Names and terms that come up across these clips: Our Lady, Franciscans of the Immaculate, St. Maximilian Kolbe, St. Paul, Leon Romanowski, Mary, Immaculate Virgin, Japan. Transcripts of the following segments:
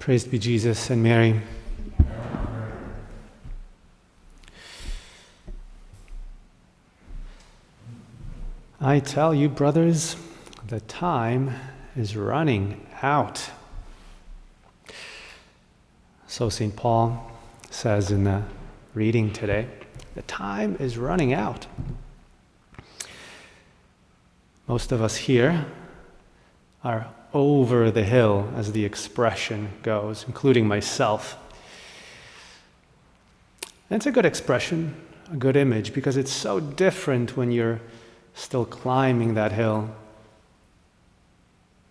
Praise be Jesus and Mary. I tell you, brothers, the time is running out. So St. Paul says in the reading today, the time is running out. Most of us here are over the hill, as the expression goes, including myself. And it's a good expression, a good image, because it's so different when you're still climbing that hill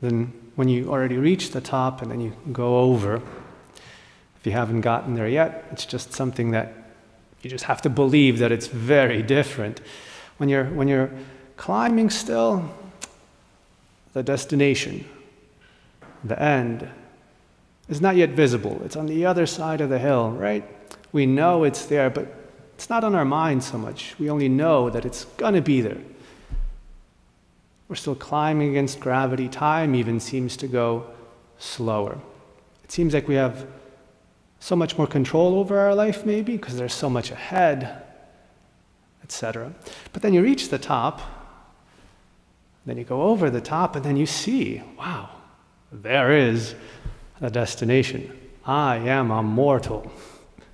than when you already reach the top and then you go over. If you haven't gotten there yet, it's just something that you just have to believe that it's very different. When you're climbing still, the destination, the end, is not yet visible. It's on the other side of the hill, right? We know it's there, but it's not on our mind so much. We only know that it's gonna be there. We're still climbing against gravity. Time even seems to go slower. It seems like we have so much more control over our life, maybe, because there's so much ahead, etc. But then you reach the top, then you go over the top, and then you see, wow, there is the destination. I am a mortal.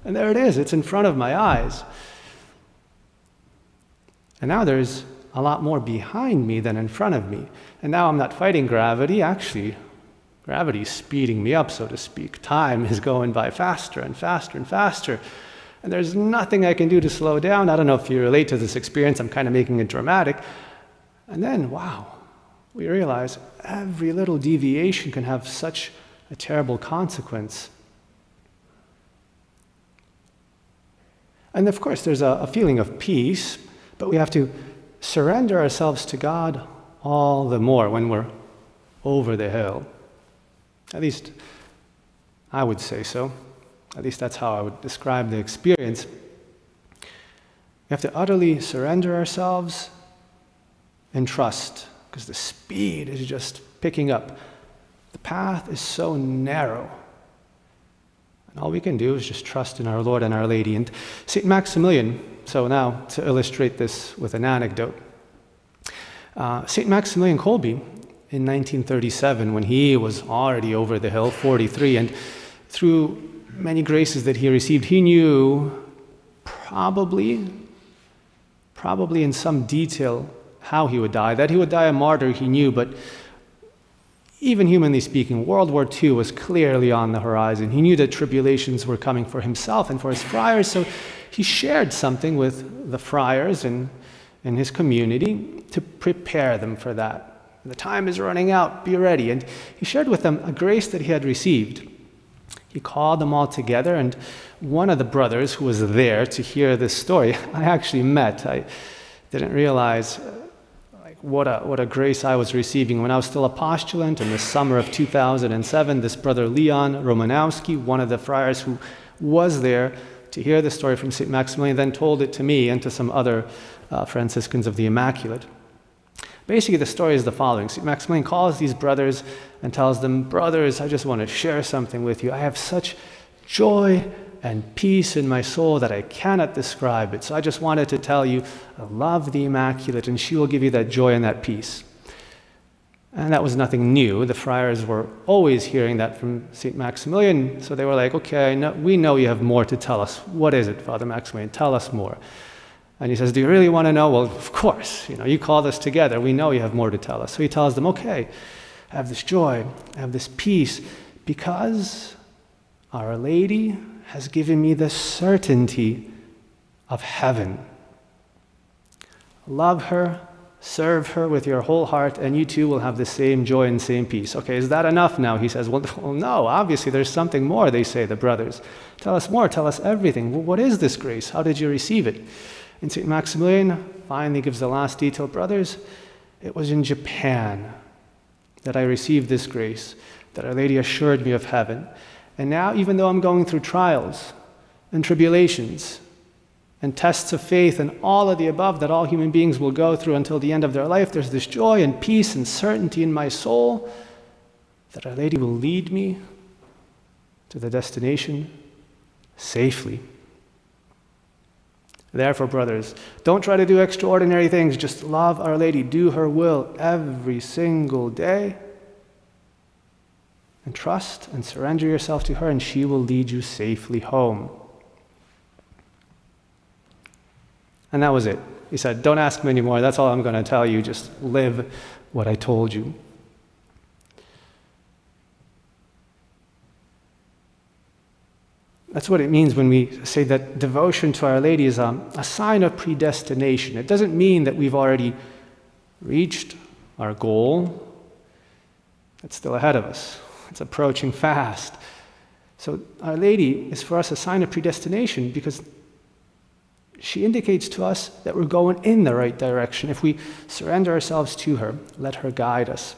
And there it is. It's in front of my eyes. And now there's a lot more behind me than in front of me. And now I'm not fighting gravity. Actually, gravity's speeding me up, so to speak. Time is going by faster and faster and faster. And there's nothing I can do to slow down. I don't know if you relate to this experience. I'm kind of making it dramatic. And then, wow, we realize every little deviation can have such a terrible consequence. And of course, there's a feeling of peace, but we have to surrender ourselves to God all the more when we're over the hill. At least, I would say so. At least that's how I would describe the experience. We have to utterly surrender ourselves and trust, because the speed is just picking up. The path is so narrow. And all we can do is just trust in our Lord and our Lady. And St. Maximilian, so now to illustrate this with an anecdote. St. Maximilian Kolbe, in 1937, when he was already over the hill, 43, and through many graces that he received, he knew probably in some detail how he would die. That he would die a martyr, he knew, but even humanly speaking, World War II was clearly on the horizon. He knew that tribulations were coming for himself and for his friars, so he shared something with the friars and his community to prepare them for that. The time is running out, be ready. And he shared with them a grace that he had received. He called them all together, and one of the brothers who was there to hear this story, I actually met. I didn't realize what a grace I was receiving. When I was still a postulant in the summer of 2007, this brother Leon Romanowski, one of the friars who was there to hear the story from St. Maximilian, then told it to me and to some other Franciscans of the Immaculate. Basically, the story is the following. St. Maximilian calls these brothers and tells them, brothers, I just want to share something with you. I have such joy and peace in my soul that I cannot describe it. So I just wanted to tell you, I love the Immaculate, and she will give you that joy and that peace. And that was nothing new. The friars were always hearing that from St. Maximilian, so they were like, okay, we know you have more to tell us. What is it, Father Maximilian? Tell us more. And he says, do you really want to know? Well, of course, you called us together. We know you have more to tell us. So he tells them, okay, I have this joy, I have this peace, because Our Lady has given me the certainty of heaven. Love her, serve her with your whole heart, and you too will have the same joy and same peace. Okay, is that enough now? He says, well, no, obviously there's something more, they say, the brothers. Tell us more, tell us everything. Well, what is this grace? How did you receive it? And St. Maximilian finally gives the last detail. Brothers, it was in Japan that I received this grace, that Our Lady assured me of heaven. And now, even though I'm going through trials and tribulations and tests of faith and all of the above that all human beings will go through until the end of their life, there's this joy and peace and certainty in my soul that Our Lady will lead me to the destination safely. Therefore, brothers, don't try to do extraordinary things. Just love Our Lady, do her will every single day, and trust and surrender yourself to her, and she will lead you safely home. And that was it. He said, don't ask me anymore. That's all I'm going to tell you. Just live what I told you. That's what it means when we say that devotion to Our Lady is a sign of predestination. It doesn't mean that we've already reached our goal. It's still ahead of us. It's approaching fast. So Our Lady is for us a sign of predestination because she indicates to us that we're going in the right direction. If we surrender ourselves to her, let her guide us.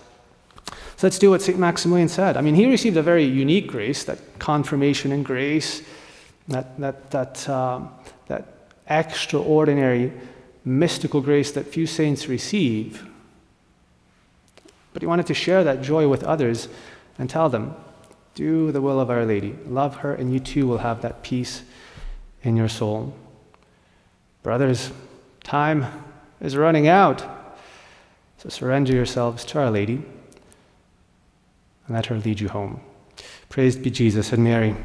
So let's do what St. Maximilian said. I mean, he received a very unique grace, that confirmation and grace, that extraordinary mystical grace that few saints receive. But he wanted to share that joy with others and tell them, do the will of Our Lady. Love her, and you too will have that peace in your soul. Brothers, time is running out. So surrender yourselves to Our Lady. And let her lead you home. Praised be Jesus and Mary.